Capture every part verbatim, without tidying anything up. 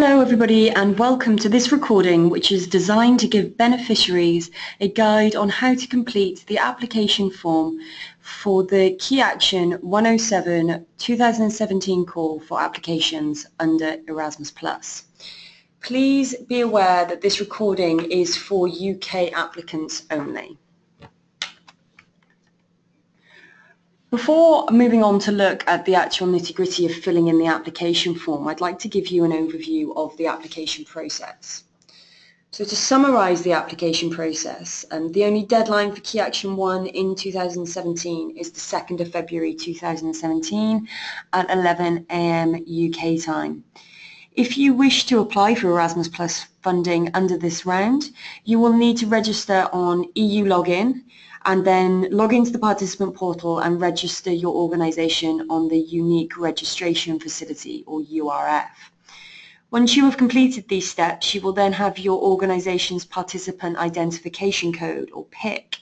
Hello everybody and welcome to this recording, which is designed to give beneficiaries a guide on how to complete the application form for the Key Action one oh seven two thousand seventeen call for applications under Erasmus plus. Please be aware that this recording is for U K applicants only. Before moving on to look at the actual nitty-gritty of filling in the application form, I'd like to give you an overview of the application process. So to summarise the application process, um, the only deadline for Key Action one in two thousand seventeen is the second of February two thousand seventeen at eleven A M U K time. If you wish to apply for Erasmus plus funding under this round, you will need to register on E U Login and then log into the Participant Portal and register your organisation on the Unique Registration Facility, or U R F. Once you have completed these steps, you will then have your organisation's Participant Identification Code, or P I C,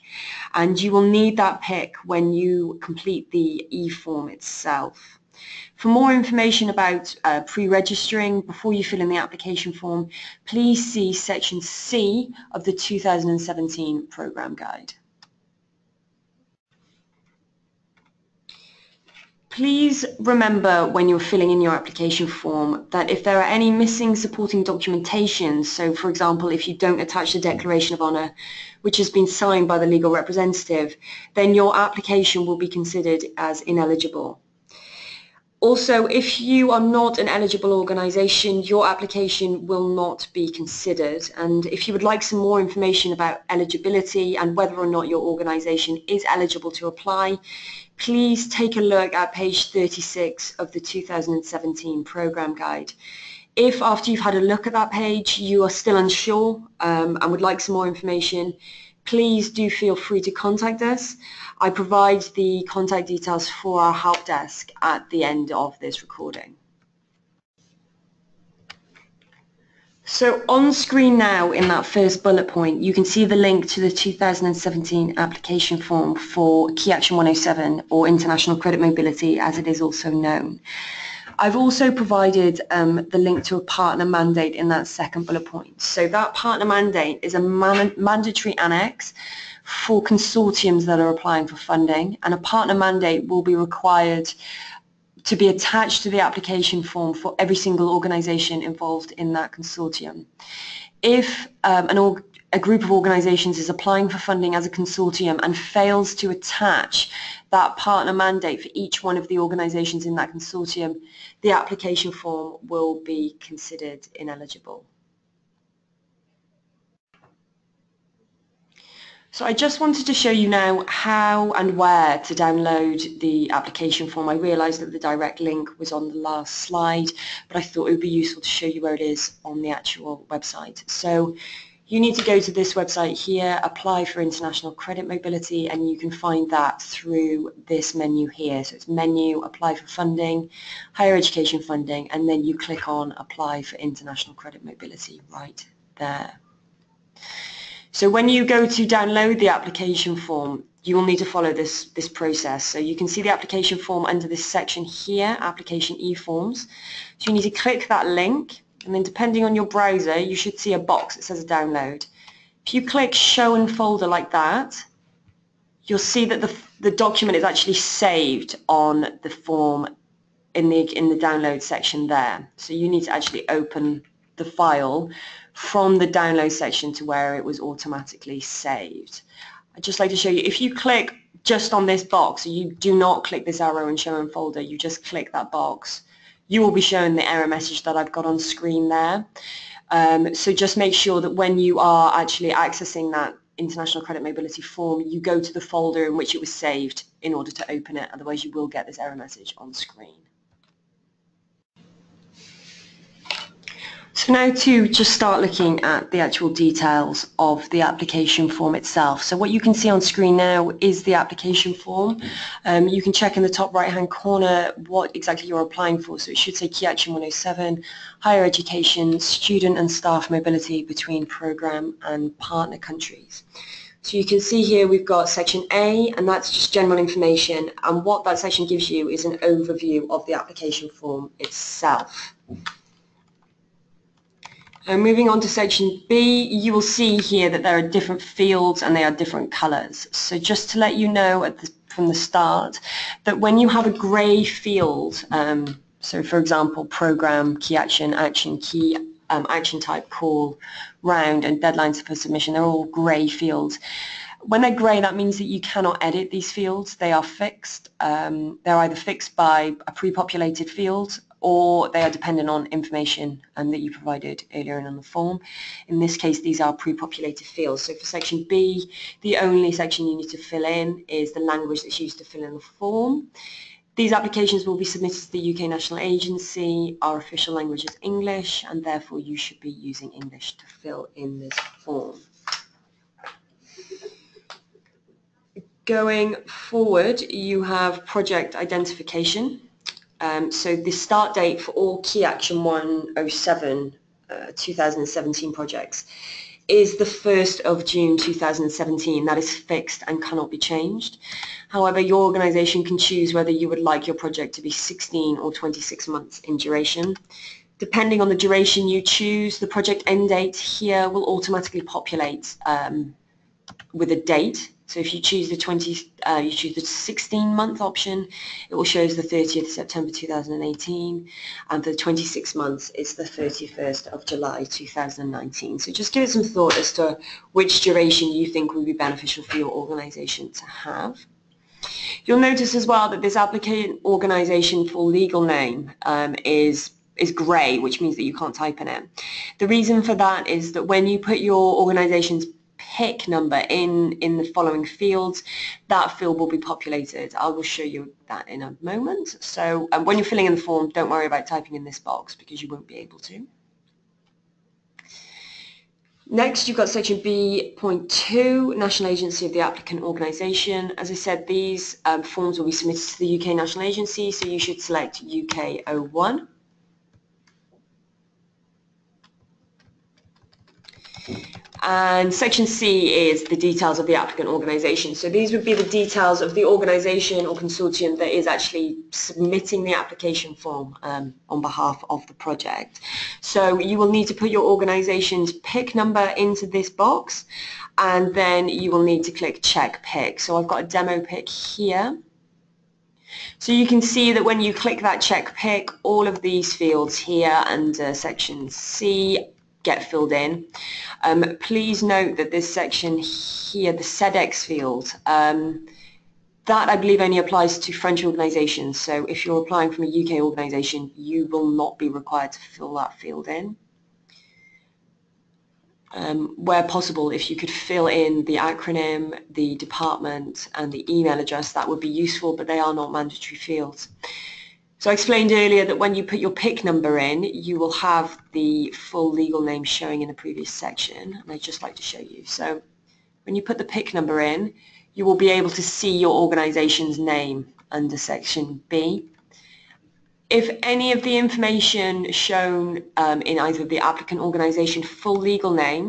and you will need that P I C when you complete the eForm itself. For more information about uh, pre-registering before you fill in the application form, please see Section C of the two thousand seventeen Programme Guide. Please remember when you're filling in your application form that if there are any missing supporting documentation, so for example if you don't attach the Declaration of Honour which has been signed by the legal representative, then your application will be considered as ineligible. Also, if you are not an eligible organisation, your application will not be considered. And if you would like some more information about eligibility and whether or not your organisation is eligible to apply, please take a look at page thirty-six of the two thousand seventeen Programme Guide. If after you've had a look at that page you are still unsure um, and would like some more information, please do feel free to contact us. I provide the contact details for our help desk at the end of this recording. So on screen now, in that first bullet point, you can see the link to the two thousand seventeen application form for Key Action one oh seven, or International Credit Mobility as it is also known. I've also provided um, the link to a partner mandate in that second bullet point. So that partner mandate is a man mandatory annex for consortiums that are applying for funding, and a partner mandate will be required to be attached to the application form for every single organisation involved in that consortium. If um, an org a group of organisations is applying for funding as a consortium and fails to attach that partner mandate for each one of the organisations in that consortium, the application form will be considered ineligible. So I just wanted to show you now how and where to download the application form. I realised that the direct link was on the last slide, but I thought it would be useful to show you where it is on the actual website. So you need to go to this website here, apply for International Credit Mobility, and you can find that through this menu here. So it's menu, apply for funding, higher education funding, and then you click on apply for International Credit Mobility right there. So when you go to download the application form, you will need to follow this, this process. So you can see the application form under this section here, Application eForms. So you need to click that link, and then depending on your browser, you should see a box that says Download. If you click Show in Folder like that, you'll see that the, the document is actually saved on the form in the, in the Download section there. So you need to actually open the file from the download section to where it was automatically saved. I'd just like to show you, if you click just on this box, so you do not click this arrow and show in folder, you just click that box, you will be shown the error message that I've got on screen there. Um, so just make sure that when you are actually accessing that International Credit Mobility form, you go to the folder in which it was saved in order to open it, otherwise you will get this error message on screen. So now to just start looking at the actual details of the application form itself. So what you can see on screen now is the application form. Um, you can check in the top right hand corner what exactly you're applying for. So it should say Key Action one oh seven, Higher Education, Student and Staff Mobility between Programme and Partner Countries. So you can see here we've got Section A, and that's just general information, and what that section gives you is an overview of the application form itself. And moving on to section B, you will see here that there are different fields and they are different colours. So just to let you know at the, from the start that when you have a grey field, um, so for example programme, key action, action, key um, action type, call, round and deadlines for submission, they're all grey fields. When they're grey, that means that you cannot edit these fields. They are fixed. Um, they're either fixed by a pre-populated field or they are dependent on information um, that you provided earlier in on the form. In this case, these are pre-populated fields. So for section B, the only section you need to fill in is the language that's used to fill in the form. These applications will be submitted to the U K National Agency. Our official language is English, and therefore you should be using English to fill in this form. Going forward, you have project identification. Um, so the start date for all Key Action one oh seven uh, two thousand seventeen projects is the first of June two thousand seventeen. That is fixed and cannot be changed. However, your organisation can choose whether you would like your project to be sixteen or twenty-six months in duration. Depending on the duration you choose, the project end date here will automatically populate um, with a date. So if you choose the twenty, uh, you choose the sixteen month option, it will show us the thirtieth of September two thousand eighteen, and for the twenty-six months, it's the thirty-first of July two thousand nineteen. So just give it some thought as to which duration you think would be beneficial for your organisation to have. You'll notice as well that this applicant organisation for legal name um, is is grey, which means that you can't type in it. The reason for that is that when you put your organisation's P I C number in in the following fields, that field will be populated. I will show you that in a moment. So um, when you're filling in the form, don't worry about typing in this box because you won't be able to. Next, you've got section B point two, National Agency of the Applicant Organisation. As I said, these um, forms will be submitted to the U K National Agency, so you should select U K zero one. And section C is the details of the applicant organisation. So these would be the details of the organisation or consortium that is actually submitting the application form um, on behalf of the project. So you will need to put your organisation's P I C number into this box, and then you will need to click check P I C. So I've got a demo P I C here. So you can see that when you click that check P I C, all of these fields here under section C get filled in. Um, please note that this section here, the CEDEX field, um, that I believe only applies to French organisations. So if you're applying from a U K organisation, you will not be required to fill that field in. Um, where possible, if you could fill in the acronym, the department and the email address, that would be useful, but they are not mandatory fields. So I explained earlier that when you put your P I C number in, you will have the full legal name showing in the previous section, and I'd just like to show you. So when you put the P I C number in, you will be able to see your organisation's name under section B. If any of the information shown um, in either the applicant organisation full legal name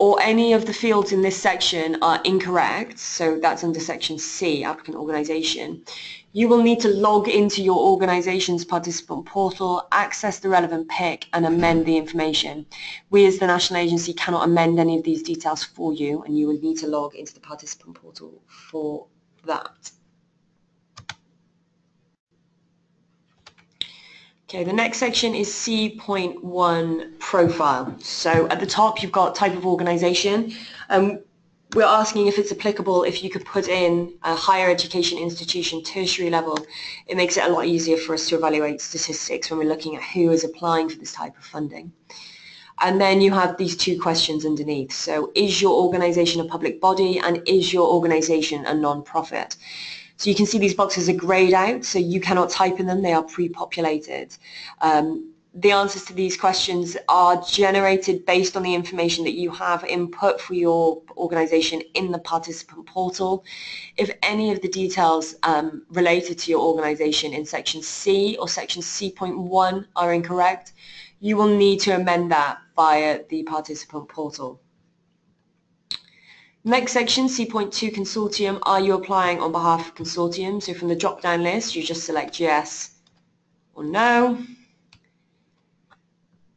or any of the fields in this section are incorrect, so that's under section C, applicant organisation, you will need to log into your organisation's participant portal, access the relevant P I C and amend the information. We as the National Agency cannot amend any of these details for you, and you will need to log into the participant portal for that. Okay, the next section is C point one, Profile. So at the top you've got type of organisation. Um, we're asking if it's applicable if you could put in a higher education institution, tertiary level. It makes it a lot easier for us to evaluate statistics when we're looking at who is applying for this type of funding. And then you have these two questions underneath. So is your organisation a public body, and is your organisation a non-profit? So you can see these boxes are greyed out, so you cannot type in them, they are pre-populated. Um, the answers to these questions are generated based on the information that you have input for your organisation in the participant portal. If any of the details um, related to your organisation in section C or section C point one are incorrect, you will need to amend that via the participant portal. Next section, C point two, Consortium. Are you applying on behalf of consortium? So from the drop-down list, you just select yes or no.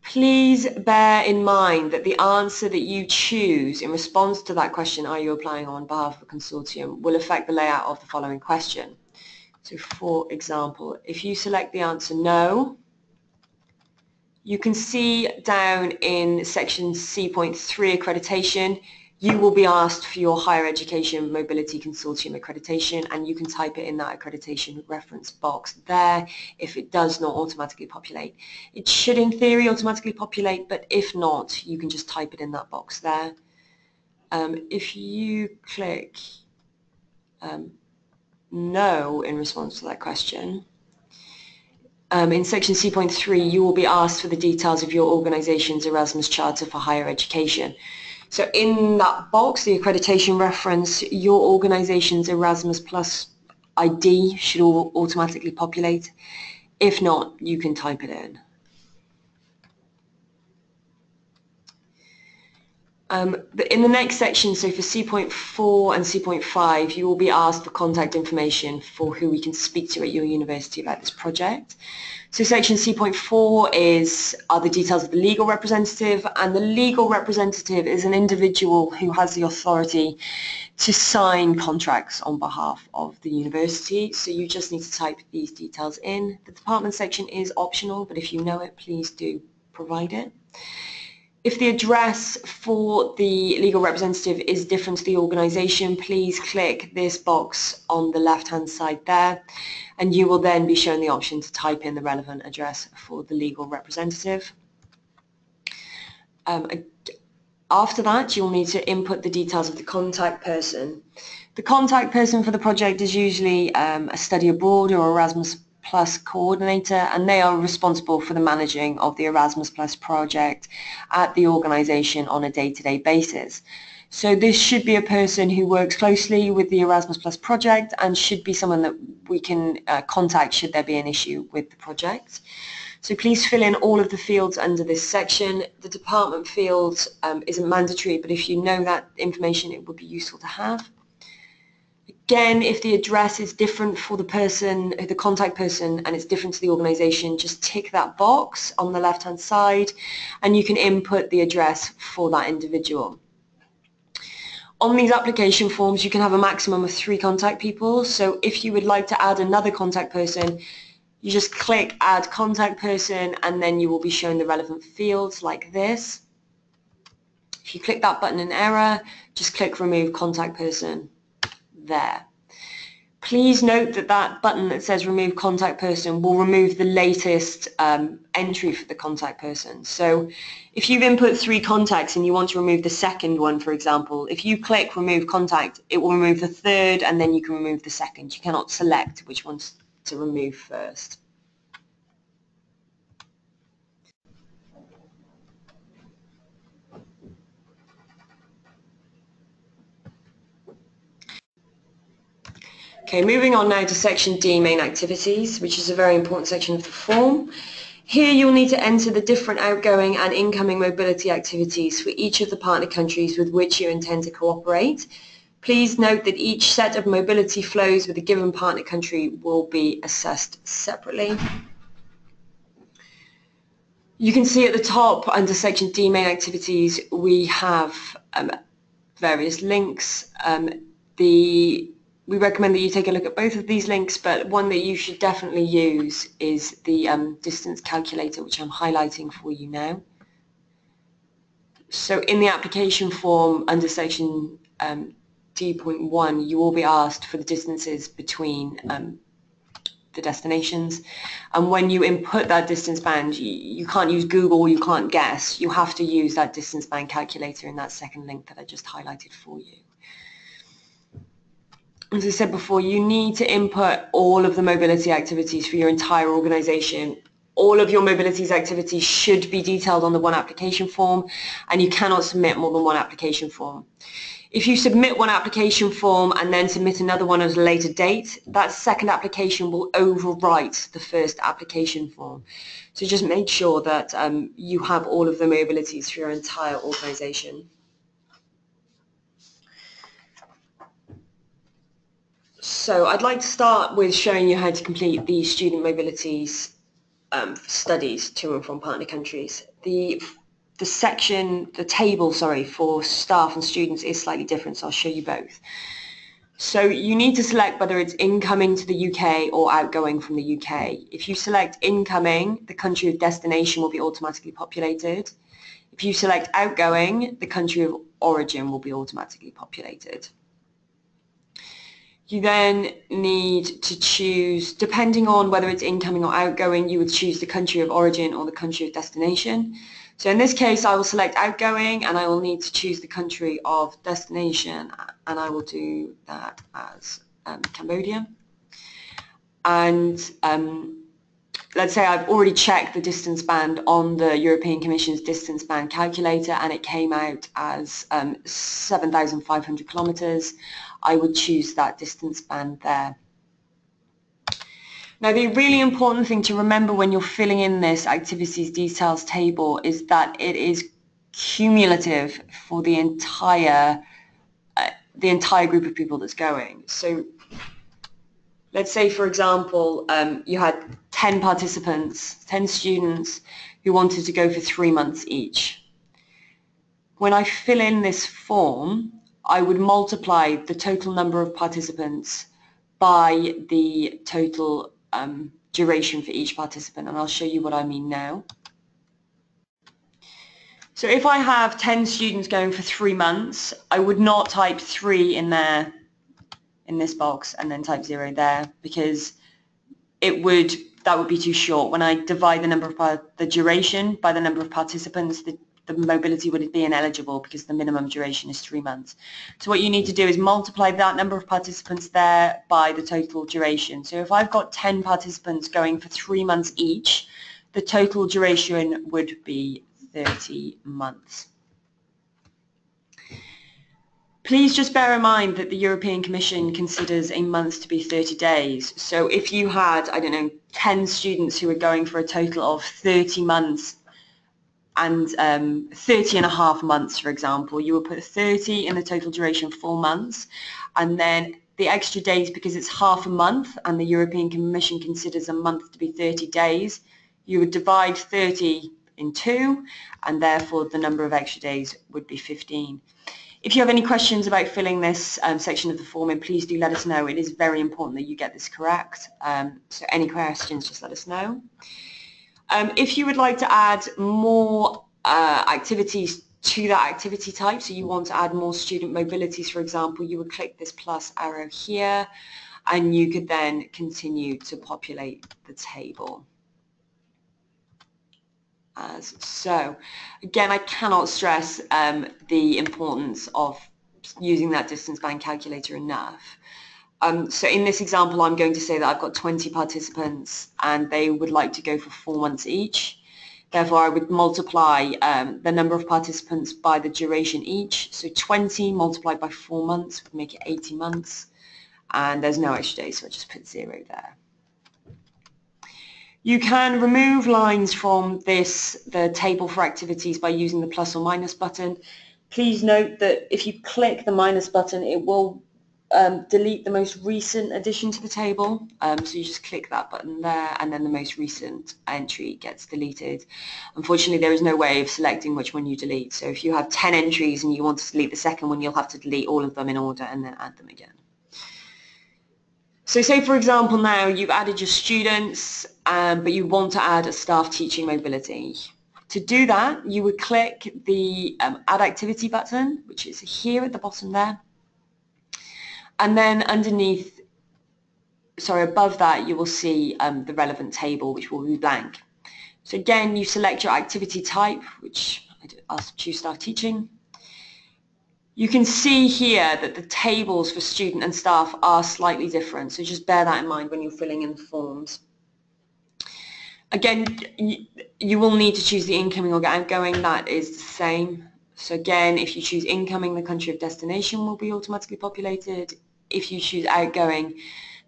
please bear in mind that the answer that you choose in response to that question, are you applying on behalf of a consortium, will affect the layout of the following question. So for example, if you select the answer no, you can see down in section C point three accreditation, you will be asked for your higher education mobility consortium accreditation, and you can type it in that accreditation reference box there if it does not automatically populate. It should in theory automatically populate, but if not, you can just type it in that box there. Um, if you click um, no in response to that question, Um, in section C point three, you will be asked for the details of your organisation's Erasmus Charter for Higher Education. So in that box, the accreditation reference, your organisation's Erasmus+ I D should all automatically populate. If not, you can type it in. Um, but in the next section, so for C point four and C point five, you will be asked for contact information for who we can speak to at your university about this project. So section C point four is are the details of the legal representative, and the legal representative is an individual who has the authority to sign contracts on behalf of the university. So you just need to type these details in. The department section is optional, but if you know it, please do provide it. If the address for the legal representative is different to the organisation, please click this box on the left-hand side there, and you will then be shown the option to type in the relevant address for the legal representative. Um, after that, you'll need to input the details of the contact person. The contact person for the project is usually um, a study abroad or Erasmus Plus coordinator, and they are responsible for the managing of the Erasmus Plus project at the organisation on a day-to-day basis. So this should be a person who works closely with the Erasmus Plus project and should be someone that we can uh, contact should there be an issue with the project. So please fill in all of the fields under this section. The department field um, isn't mandatory, but if you know that information, it would be useful to have. Again, if the address is different for the person, the contact person, and it's different to the organisation, just tick that box on the left-hand side and you can input the address for that individual. On these application forms, you can have a maximum of three contact people. So if you would like to add another contact person, you just click Add Contact Person, and then you will be shown the relevant fields like this. If you click that button in error, just click Remove Contact Person. There. Please note that that button that says remove contact person will remove the latest um, entry for the contact person. So if you've input three contacts and you want to remove the second one, for example, if you click remove contact, it will remove the third, and then you can remove the second. You cannot select which ones to remove first. Okay, moving on now to section D, main activities, which is a very important section of the form. Here you'll need to enter the different outgoing and incoming mobility activities for each of the partner countries with which you intend to cooperate. Please note that each set of mobility flows with a given partner country will be assessed separately. You can see at the top under section D, main activities, we have um, various links. Um, the We recommend that you take a look at both of these links, but one that you should definitely use is the um, distance calculator, which I'm highlighting for you now. So in the application form under section um, D point one, you will be asked for the distances between um, the destinations, and when you input that distance band, you, you can't use Google, you can't guess, you have to use that distance band calculator in that second link that I just highlighted for you. As I said before, you need to input all of the mobility activities for your entire organisation. All of your mobilities activities should be detailed on the one application form, and you cannot submit more than one application form. If you submit one application form and then submit another one at a later date, that second application will overwrite the first application form. So just make sure that um, you have all of the mobilities for your entire organisation. So I'd like to start with showing you how to complete the student mobilities um, studies to and from partner countries. The the section, the table, sorry, for staff and students is slightly different, so I'll show you both. So you need to select whether it's incoming to the U K or outgoing from the U K. If you select incoming, the country of destination will be automatically populated. If you select outgoing, the country of origin will be automatically populated. You then need to choose, depending on whether it's incoming or outgoing, you would choose the country of origin or the country of destination. So in this case, I will select outgoing and I will need to choose the country of destination, and I will do that as um, Cambodia. And um, let's say I've already checked the distance band on the European Commission's distance band calculator and it came out as um, seven thousand five hundred kilometres. I would choose that distance band there. Now, the really important thing to remember when you're filling in this activities details table is that it is cumulative for the entire uh, the entire group of people that's going. So let's say, for example, um, you had ten participants, ten students who wanted to go for three months each. When I fill in this form, I would multiply the total number of participants by the total um, duration for each participant, and I'll show you what I mean now. So if I have ten students going for three months, I would not type three in there, in this box, and then type zero there, because it would, that would be too short. When I divide the number of the duration by the number of participants, the, the mobility would be ineligible because the minimum duration is three months. So what you need to do is multiply that number of participants there by the total duration. So if I've got ten participants going for three months each, the total duration would be thirty months. Please just bear in mind that the European Commission considers a month to be thirty days. So if you had, I don't know, ten students who were going for a total of thirty months, and um, thirty and a half months, for example, you would put thirty in the total duration, four months, and then the extra days, because it's half a month and the European Commission considers a month to be thirty days, you would divide thirty in two, and therefore the number of extra days would be fifteen. If you have any questions about filling this um, section of the form in, please do let us know. It is very important that you get this correct. Um, so any questions, just let us know. Um, if you would like to add more uh, activities to that activity type, so you want to add more student mobilities, for example, you would click this plus arrow here, and you could then continue to populate the table. As so, again, I cannot stress um, the importance of using that distance band calculator enough. Um, so in this example, I'm going to say that I've got twenty participants and they would like to go for four months each. Therefore, I would multiply um, the number of participants by the duration each. So twenty multiplied by four months would make it eighty months. And there's no extra day, so I just put zero there. You can remove lines from this, the table for activities, by using the plus or minus button. Please note that if you click the minus button, it will Um, delete the most recent addition to the table, um, so you just click that button there and then the most recent entry gets deleted. Unfortunately, there is no way of selecting which one you delete, so if you have ten entries and you want to delete the second one, you'll have to delete all of them in order and then add them again. So say, for example, now you've added your students, um, but you want to add a staff teaching mobility. To do that, you would click the um, Add Activity button, which is here at the bottom there. And then underneath, sorry, above that, you will see um, the relevant table, which will be blank. So again, you select your activity type, which I'll choose staff teaching. You can see here that the tables for student and staff are slightly different, so just bear that in mind when you're filling in the forms. Again, you, you will need to choose the incoming or outgoing, that is the same. So again, if you choose incoming, the country of destination will be automatically populated. If you choose outgoing,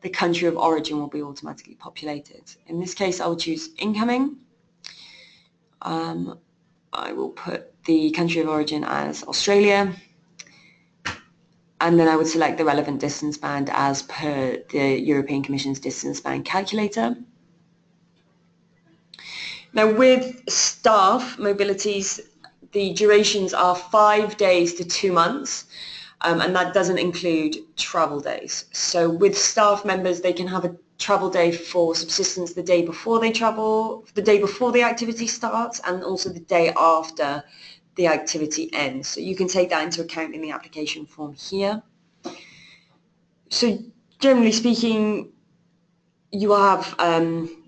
the country of origin will be automatically populated. In this case, I will choose incoming. Um, I will put the country of origin as Australia. And then I would select the relevant distance band as per the European Commission's distance band calculator. Now with staff mobilities, the durations are five days to two months, um, and that doesn't include travel days. So with staff members, they can have a travel day for subsistence the day before they travel, the day before the activity starts, and also the day after the activity ends. So you can take that into account in the application form here. So generally speaking, you have um,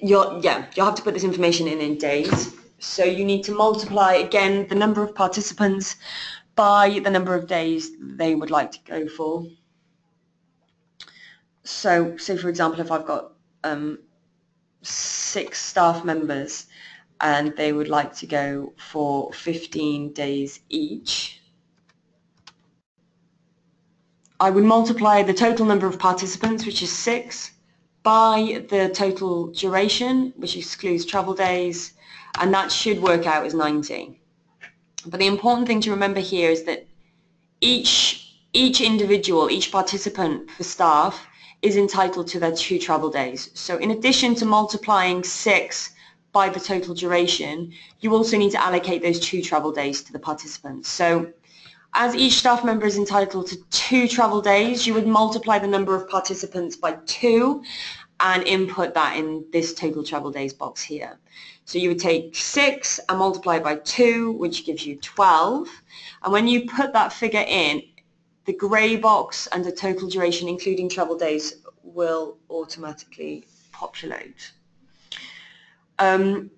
you'll, yeah, you'll have to put this information in in days. So you need to multiply, again, the number of participants by the number of days they would like to go for. So, say for example, if I've got um, six staff members and they would like to go for fifteen days each, I would multiply the total number of participants, which is six, by the total duration, which excludes travel days, and that should work out as ninety. But the important thing to remember here is that each, each individual, each participant for staff is entitled to their two travel days. So in addition to multiplying six by the total duration, you also need to allocate those two travel days to the participants. So as each staff member is entitled to two travel days, you would multiply the number of participants by two and input that in this total travel days box here. So you would take six and multiply by two, which gives you twelve. And when you put that figure in, the grey box under total duration including travel days will automatically populate. Um,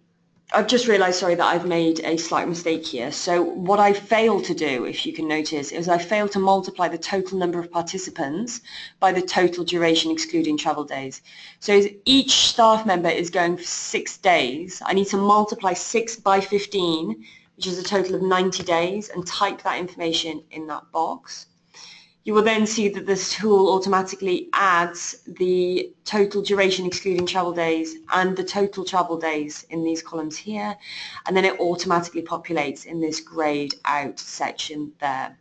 I've just realised, sorry, that I've made a slight mistake here. So what I failed to do, if you can notice, is I failed to multiply the total number of participants by the total duration excluding travel days. So as each staff member is going for six days, I need to multiply six by fifteen, which is a total of ninety days, and type that information in that box. You will then see that this tool automatically adds the total duration excluding travel days and the total travel days in these columns here, and then it automatically populates in this grayed out section there.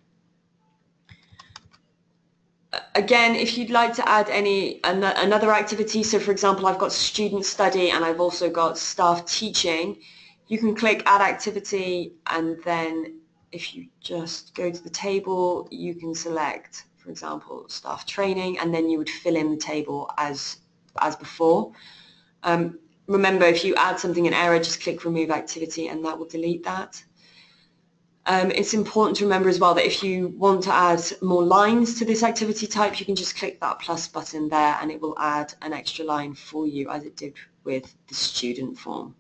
Again, if you'd like to add any another activity, so for example I've got student study and I've also got staff teaching, you can click add activity, and then if you just go to the table, you can select, for example, staff training, and then you would fill in the table as, as before. Um, remember, if you add something in error, just click remove activity and that will delete that. Um, it's important to remember as well that if you want to add more lines to this activity type, you can just click that plus button there and it will add an extra line for you, as it did with the student form.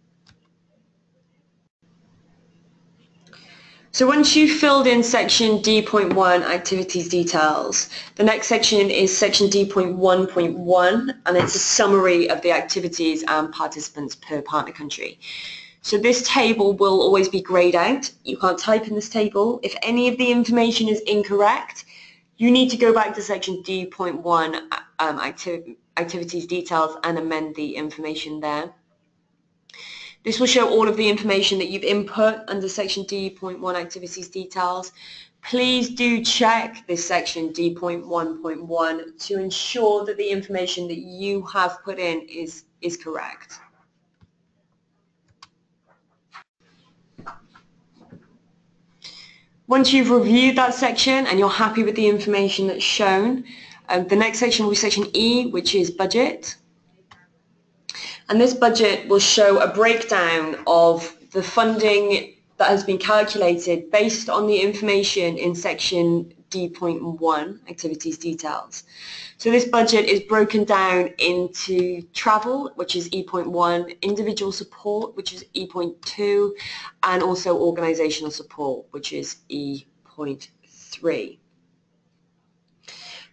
So once you've filled in section D point one, activities details, the next section is section D point one point one, and it's a summary of the activities and participants per partner country. So this table will always be greyed out. You can't type in this table. If any of the information is incorrect, you need to go back to section D point one, um, acti- activities details, and amend the information there. This will show all of the information that you've input under section D point one activities details. Please do check this section D point one point one to ensure that the information that you have put in is, is correct. Once you've reviewed that section and you're happy with the information that's shown, um, the next section will be section E, which is budget. And this budget will show a breakdown of the funding that has been calculated based on the information in section D point one, activities details. So this budget is broken down into travel, which is E point one, individual support, which is E point two, and also organisational support, which is E point three.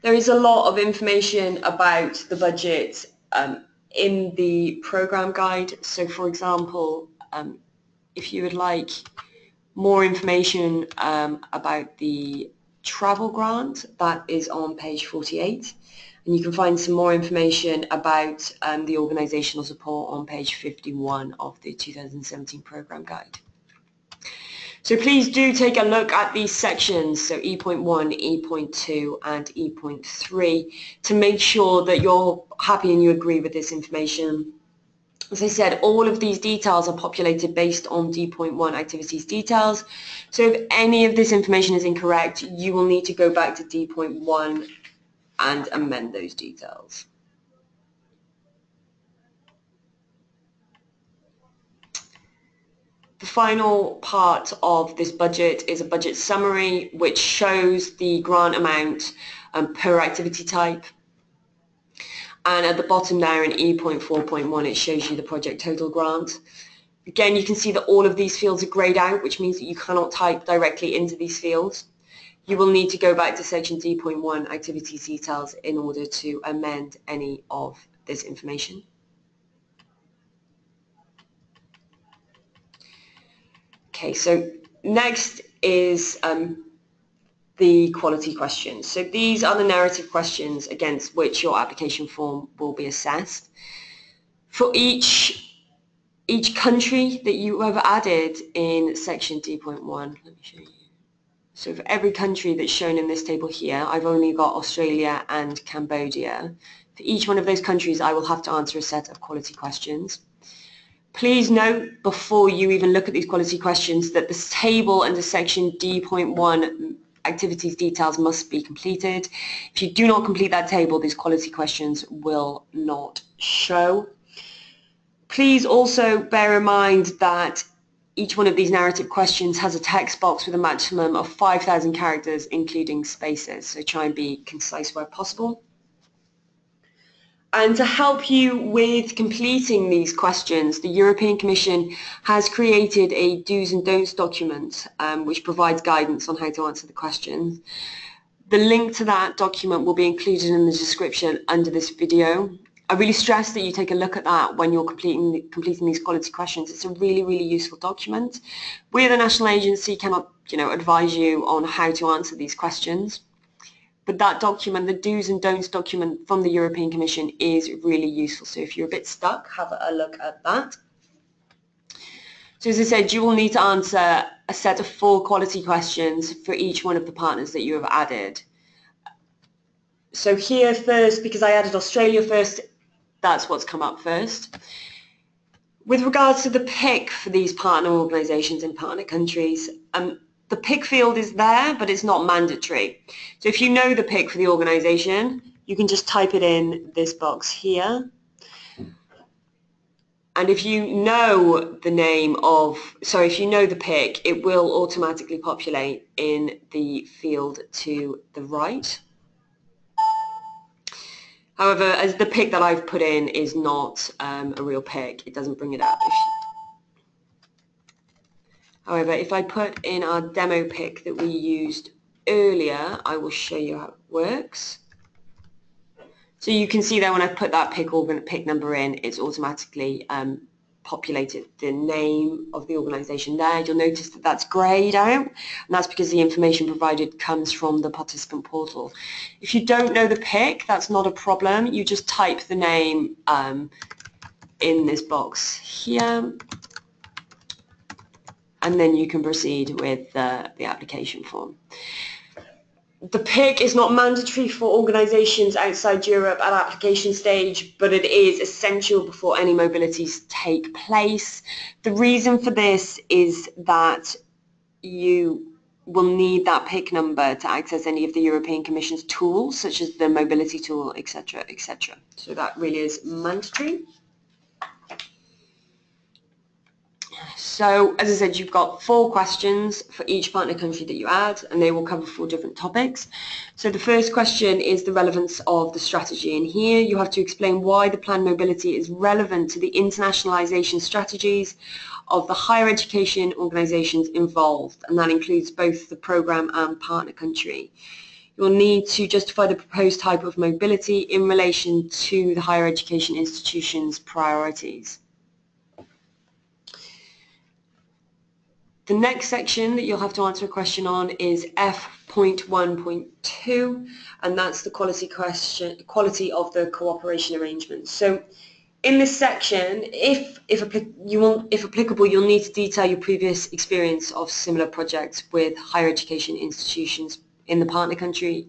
There is a lot of information about the budget um, in the programme guide. So for example, um, if you would like more information um, about the travel grant, that is on page forty-eight, and you can find some more information about um, the organisational support on page fifty-one of the two thousand seventeen programme guide. So please do take a look at these sections, so E point one, E point two and E point three, to make sure that you're happy and you agree with this information. As I said, all of these details are populated based on D point one activities details. So if any of this information is incorrect, you will need to go back to D point one and amend those details. The final part of this budget is a budget summary, which shows the grant amount um, per activity type. And at the bottom there in E point four point one, it shows you the project total grant. Again, you can see that all of these fields are greyed out, which means that you cannot type directly into these fields. You will need to go back to section D point one, activities details, in order to amend any of this information. Okay, so next is um, the quality questions. So these are the narrative questions against which your application form will be assessed. For each, each country that you have added in section D point one, let me show you. So for every country that's shown in this table here, I've only got Australia and Cambodia. For each one of those countries, I will have to answer a set of quality questions. Please note, before you even look at these quality questions, that this table under section D point one activities details must be completed. If you do not complete that table, these quality questions will not show. Please also bear in mind that each one of these narrative questions has a text box with a maximum of five thousand characters, including spaces, so try and be concise where possible. And to help you with completing these questions, the European Commission has created a do's and don'ts document um, which provides guidance on how to answer the questions. The link to that document will be included in the description under this video. I really stress that you take a look at that when you're completing, completing these quality questions. It's a really, really useful document. We, the national agency, cannot, you know, advise you on how to answer these questions. But that document, the do's and don'ts document from the European Commission, is really useful. So if you're a bit stuck, have a look at that. So as I said, you will need to answer a set of four quality questions for each one of the partners that you have added. So here first, because I added Australia first, that's what's come up first. With regards to the P I C for these partner organisations and partner countries, um, the P I C field is there, but it's not mandatory. So if you know the P I C for the organisation, you can just type it in this box here. And if you know the name of, sorry, if you know the P I C, it will automatically populate in the field to the right. However, as the P I C that I've put in is not um, a real P I C, it doesn't bring it up. If you, However, if I put in our demo P I C that we used earlier, I will show you how it works. So you can see that when I put that P I C, organ, P I C number in, it's automatically um, populated the name of the organisation there. You'll notice that that's greyed out, and that's because the information provided comes from the Participant Portal. If you don't know the P I C, that's not a problem. You just type the name um, in this box here, and then you can proceed with uh, the application form. The P I C is not mandatory for organisations outside Europe at application stage, but it is essential before any mobilities take place. The reason for this is that you will need that P I C number to access any of the European Commission's tools, such as the mobility tool, et cetera, et cetera. So that really is mandatory. So, as I said, you've got four questions for each partner country that you add, and they will cover four different topics. So the first question is the relevance of the strategy, and here you have to explain why the planned mobility is relevant to the internationalisation strategies of the higher education organisations involved, and that includes both the programme and partner country. You'll need to justify the proposed type of mobility in relation to the higher education institution's priorities. The next section that you'll have to answer a question on is F point one point two, and that's the quality question, quality of the cooperation arrangements. So in this section, if, if, you want, if applicable, you'll need to detail your previous experience of similar projects with higher education institutions in the partner country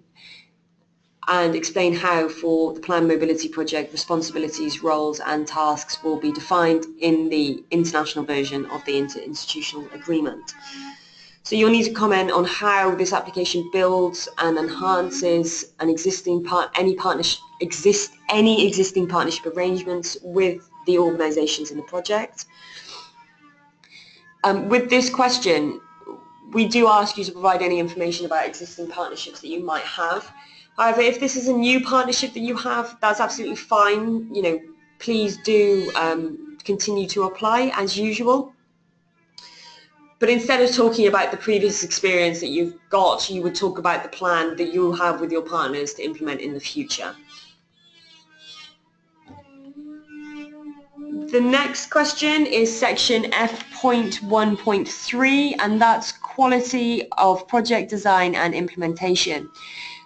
and explain how for the planned mobility project responsibilities, roles and tasks will be defined in the international version of the interinstitutional agreement. So you'll need to comment on how this application builds and enhances an existing part, any partnership, exist any existing partnership arrangements with the organisations in the project. Um, with this question, we do ask you to provide any information about existing partnerships that you might have. However, if this is a new partnership that you have, that's absolutely fine. You know, please do um, continue to apply as usual. But instead of talking about the previous experience that you've got, you would talk about the plan that you'll have with your partners to implement in the future. The next question is section F point one point three, and that's quality of project design and implementation.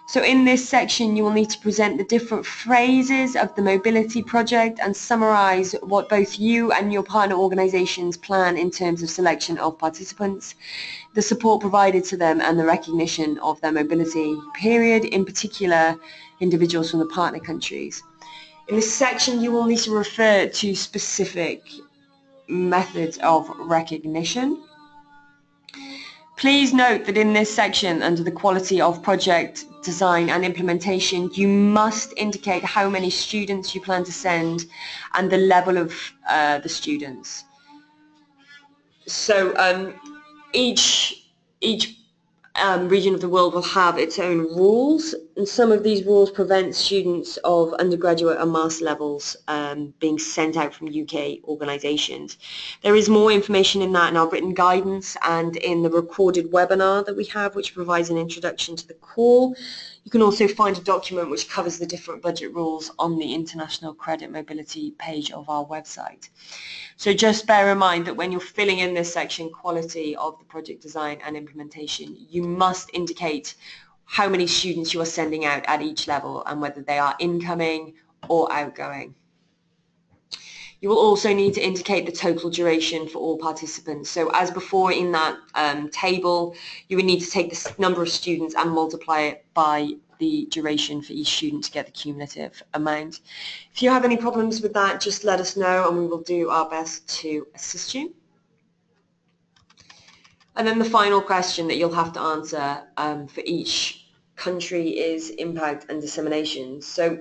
So in this section you will need to present the different phases of the mobility project and summarise what both you and your partner organisations plan in terms of selection of participants, the support provided to them and the recognition of their mobility period, in particular individuals from the partner countries. In this section you will need to refer to specific methods of recognition. Please note that in this section, under the quality of project design and implementation, you must indicate how many students you plan to send and the level of uh, the students. So um, each, each um, region of the world will have its own rules, and some of these rules prevent students of undergraduate and master levels um, being sent out from U K organisations. There is more information in that in our written guidance and in the recorded webinar that we have, which provides an introduction to the call. You can also find a document which covers the different budget rules on the International Credit Mobility page of our website. So just bear in mind that when you're filling in this section, quality of the project design and implementation, you must indicate how many students you are sending out at each level and whether they are incoming or outgoing. You will also need to indicate the total duration for all participants. So as before in that um, table, you would need to take the number of students and multiply it by the duration for each student to get the cumulative amount. If you have any problems with that, just let us know and we will do our best to assist you. And then the final question that you'll have to answer um, for each country is impact and dissemination. So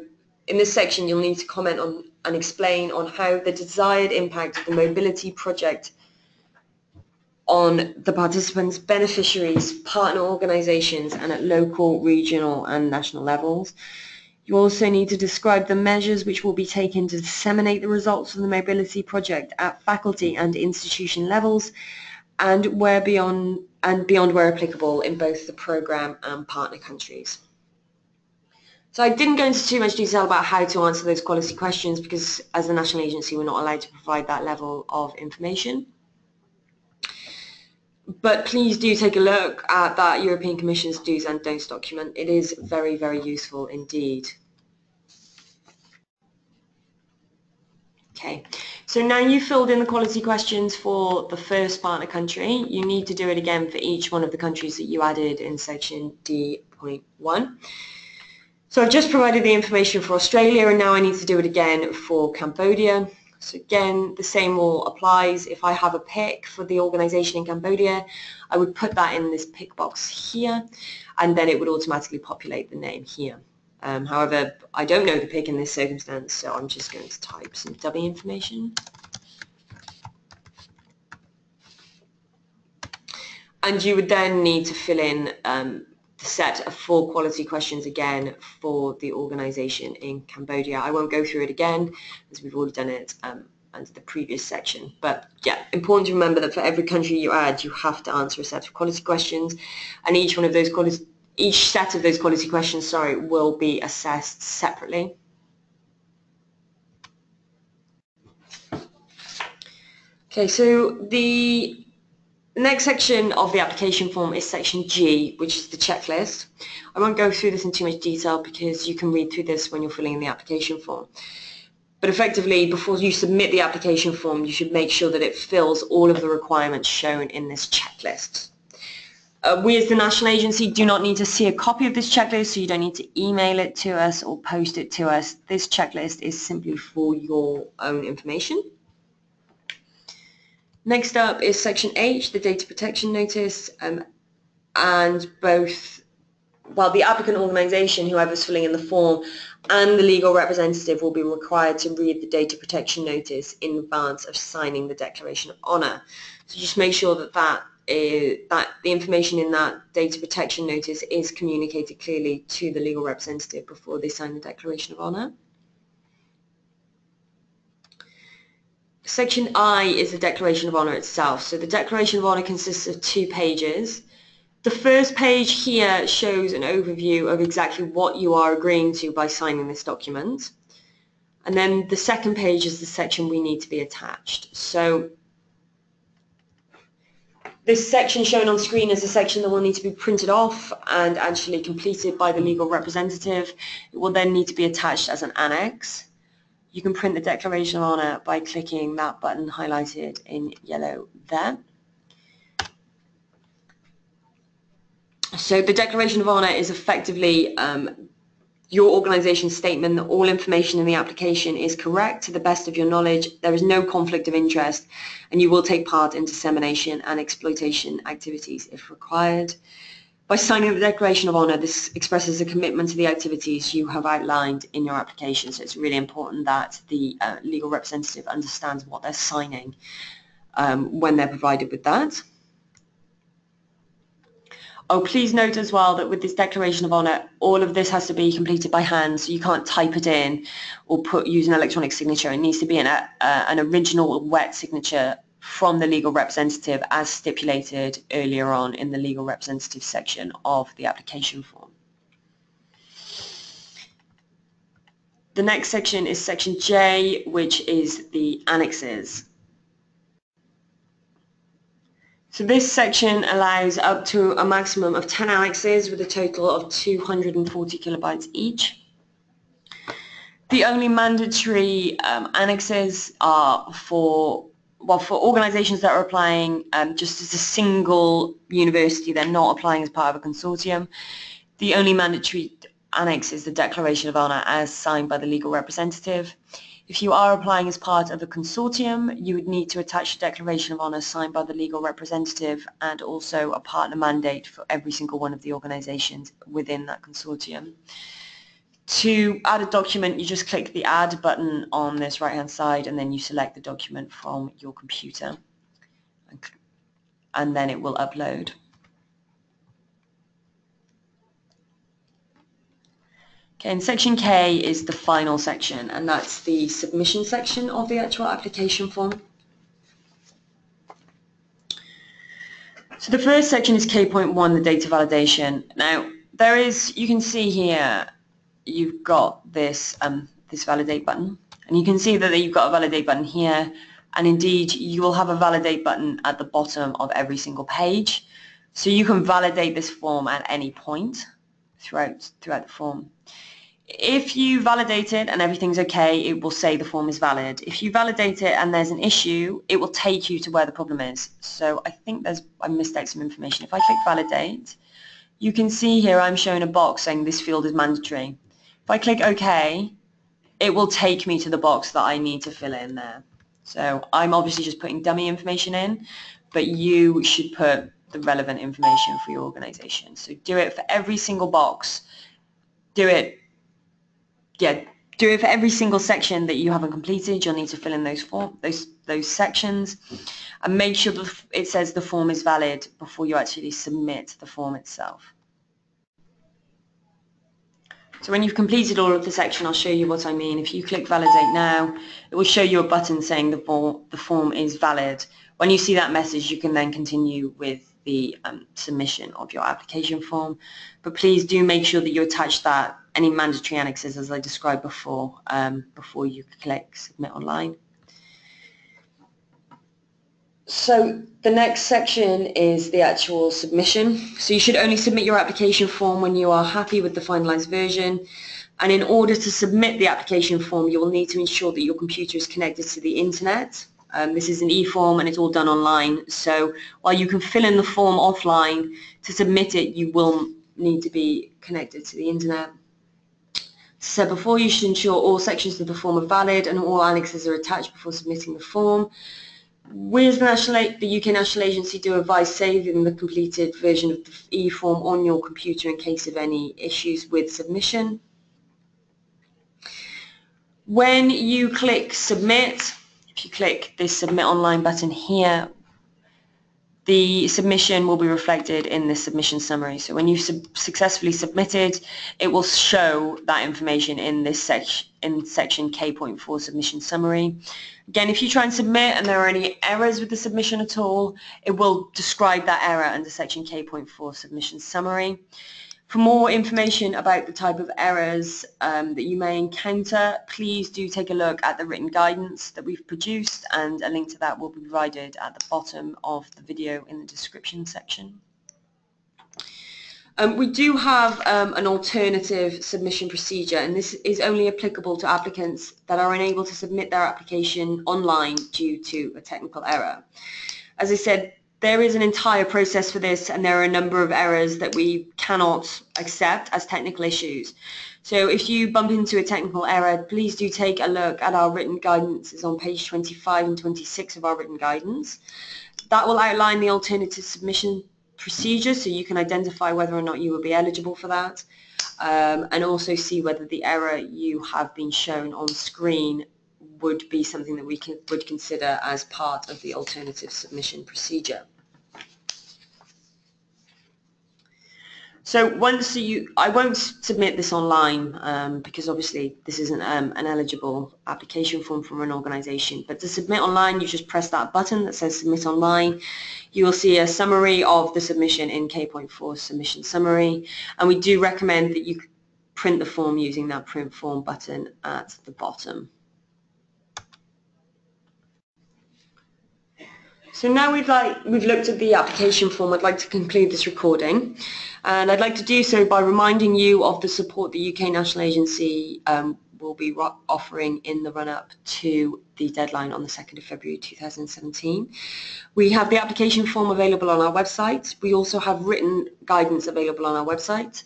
in this section you'll need to comment on and explain on how the desired impact of the mobility project on the participants, beneficiaries, partner organisations and at local, regional and national levels. You also need to describe the measures which will be taken to disseminate the results of the mobility project at faculty and institution levels, and where beyond and beyond where applicable in both the programme and partner countries. So I didn't go into too much detail about how to answer those quality questions because as a national agency we're not allowed to provide that level of information. But please do take a look at that European Commission's do's and don'ts document. It is very, very useful indeed. Okay. So now you've filled in the quality questions for the first partner country, you need to do it again for each one of the countries that you added in section D point one. So I've just provided the information for Australia and now I need to do it again for Cambodia. So again, the same rule applies. If I have a P I C for the organisation in Cambodia, I would put that in this P I C box here and then it would automatically populate the name here. Um, however, I don't know the P I C in this circumstance, so I'm just going to type some dummy information. And you would then need to fill in um, the set of four quality questions again for the organisation in Cambodia. I won't go through it again, as we've already done it um, under the previous section. But yeah, important to remember that for every country you add, you have to answer a set of quality questions, and each one of those quality Each set of those quality questions, sorry, will be assessed separately. Okay, so the next section of the application form is section G, which is the checklist. I won't go through this in too much detail because you can read through this when you're filling in the application form. But effectively, before you submit the application form, you should make sure that it fills all of the requirements shown in this checklist. Uh, we as the national agency do not need to see a copy of this checklist, so you don't need to email it to us or post it to us. This checklist is simply for your own information. Next up is Section H, the Data Protection Notice, um, and both, well, the applicant organisation, whoever's filling in the form, and the legal representative will be required to read the Data Protection Notice in advance of signing the Declaration of Honour. So just make sure that that Is that the information in that data protection notice is communicated clearly to the legal representative before they sign the Declaration of Honour. Section I is the Declaration of Honour itself. So the Declaration of Honour consists of two pages. The first page here shows an overview of exactly what you are agreeing to by signing this document. And then the second page is the section we need to be attached. So this section shown on screen is a section that will need to be printed off and actually completed by the legal representative. It will then need to be attached as an annex. You can print the Declaration of Honour by clicking that button highlighted in yellow there. So the Declaration of Honour is effectively um, your organisation's statement that all information in the application is correct to the best of your knowledge, there is no conflict of interest, and you will take part in dissemination and exploitation activities if required. By signing the Declaration of Honour, this expresses a commitment to the activities you have outlined in your application, so it's really important that the uh, legal representative understands what they're signing um, when they're provided with that. Oh, please note as well that with this Declaration of Honour, all of this has to be completed by hand, so you can't type it in or put use an electronic signature. It needs to be an, uh, an original wet signature from the legal representative as stipulated earlier on in the legal representative section of the application form. The next section is Section J, which is the annexes. So this section allows up to a maximum of ten annexes with a total of two hundred forty kilobytes each. The only mandatory um, annexes are for, well, for organisations that are applying um, just as a single university. They're not applying as part of a consortium. The only mandatory annex is the Declaration of Honour as signed by the legal representative. If you are applying as part of a consortium, you would need to attach a Declaration of Honour signed by the legal representative and also a partner mandate for every single one of the organisations within that consortium. To add a document, you just click the Add button on this right-hand side and then you select the document from your computer and then it will upload. Okay, and Section K is the final section, and that's the submission section of the actual application form. So the first section is K point one, the data validation. Now there is, you can see here, you've got this, um, this validate button, and you can see that you've got a validate button here, and indeed you will have a validate button at the bottom of every single page. So you can validate this form at any point throughout, throughout the form. If you validate it and everything's okay, it will say the form is valid. If you validate it and there's an issue, it will take you to where the problem is. So I think there's, I missed out some information. If I click validate, you can see here I'm shown a box saying this field is mandatory. If I click OK, it will take me to the box that I need to fill in there. So I'm obviously just putting dummy information in, but you should put the relevant information for your organisation. So do it for every single box. Do it. Yeah, do it for every single section that you haven't completed. You'll need to fill in those form, those those sections, and make sure it says the form is valid before you actually submit the form itself. So when you've completed all of the section, I'll show you what I mean. If you click validate now, it will show you a button saying the form the form is valid. When you see that message, you can then continue with the um, submission of your application form, but please do make sure that you attach that any mandatory annexes as I described before um, before you click submit online. So the next section is the actual submission. So you should only submit your application form when you are happy with the finalized version, and in order to submit the application form you will need to ensure that your computer is connected to the internet Um, this is an eForm and it's all done online. So while you can fill in the form offline, to submit it you will need to be connected to the internet. So before, you should ensure all sections of the form are valid and all annexes are attached before submitting the form. We as the, national, the U K National Agency do advise saving the completed version of the eForm on your computer in case of any issues with submission. When you click submit, if you click this submit online button here, the submission will be reflected in the submission summary. So when you've sub successfully submitted, it will show that information in this section, in section K point four submission summary. Again, if you try and submit and there are any errors with the submission at all, it will describe that error under section K point four submission summary. For more information about the type of errors um, that you may encounter, please do take a look at the written guidance that we've produced, and a link to that will be provided at the bottom of the video in the description section. Um, we do have um, an alternative submission procedure, and this is only applicable to applicants that are unable to submit their application online due to a technical error. As I said, there is an entire process for this, and there are a number of errors that we cannot accept as technical issues. So if you bump into a technical error, please do take a look at our written guidance. It's on page twenty-five and twenty-six of our written guidance. That will outline the alternative submission procedure, so you can identify whether or not you will be eligible for that, um, and also see whether the error you have been shown on screen would be something that we can, would consider as part of the alternative submission procedure. So once you, I won't submit this online um, because obviously this isn't um, an eligible application form from an organisation, but to submit online you just press that button that says submit online. You will see a summary of the submission in K point four submission summary, and we do recommend that you print the form using that print form button at the bottom. So now we've, like, we've looked at the application form, I'd like to conclude this recording, and I'd like to do so by reminding you of the support the U K National Agency um, will be offering in the run-up to the deadline on the second of February two thousand seventeen. We have the application form available on our website. We also have written guidance available on our website.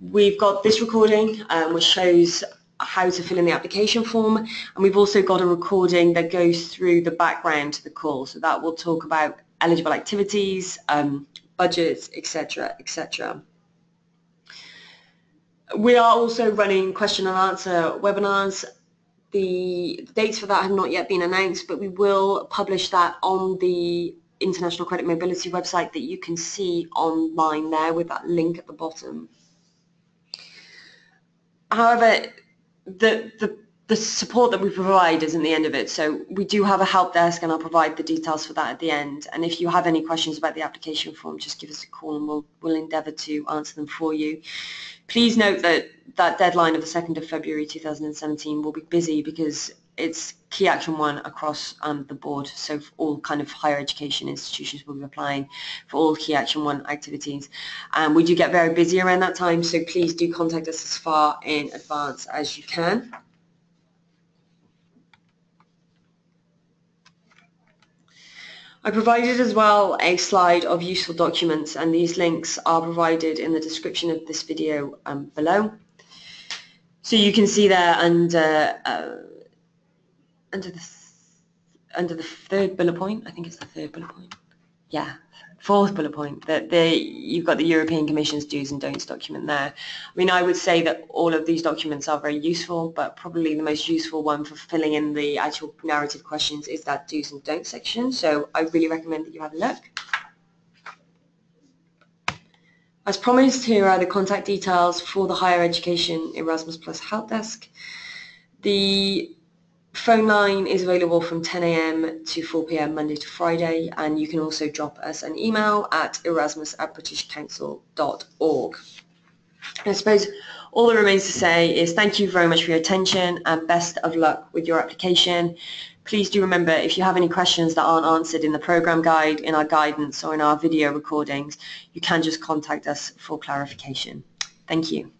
We've got this recording um, which shows how to fill in the application form, and we've also got a recording that goes through the background to the call, so that will talk about eligible activities, um, budgets, etc, et cetera. We are also running question and answer webinars. The dates for that have not yet been announced, but we will publish that on the International Credit Mobility website that you can see online there with that link at the bottom. However, The, the, the support that we provide isn't the end of it, so we do have a help desk, and I'll provide the details for that at the end. And if you have any questions about the application form, just give us a call and we'll, we'll endeavour to answer them for you. Please note that that deadline of the second of February two thousand seventeen will be busy because it's Key Action one across um, the board, so for all kind of higher education institutions will be applying for all Key Action one activities. Um, we do get very busy around that time, so please do contact us as far in advance as you can. I provided as well a slide of useful documents, and these links are provided in the description of this video um, below. So you can see there under uh, Under the, under the third bullet point, I think it's the third bullet point, yeah, fourth bullet point, that the, you've got the European Commission's do's and don'ts document there. I mean, I would say that all of these documents are very useful, but probably the most useful one for filling in the actual narrative questions is that do's and don'ts section, so I really recommend that you have a look. As promised, here are the contact details for the Higher Education Erasmus+ Help Desk. The phone line is available from ten A M to four P M Monday to Friday, and you can also drop us an email at erasmus at british council dot org. I suppose all that remains to say is thank you very much for your attention, and best of luck with your application. Please do remember, if you have any questions that aren't answered in the programme guide, in our guidance, or in our video recordings, you can just contact us for clarification. Thank you.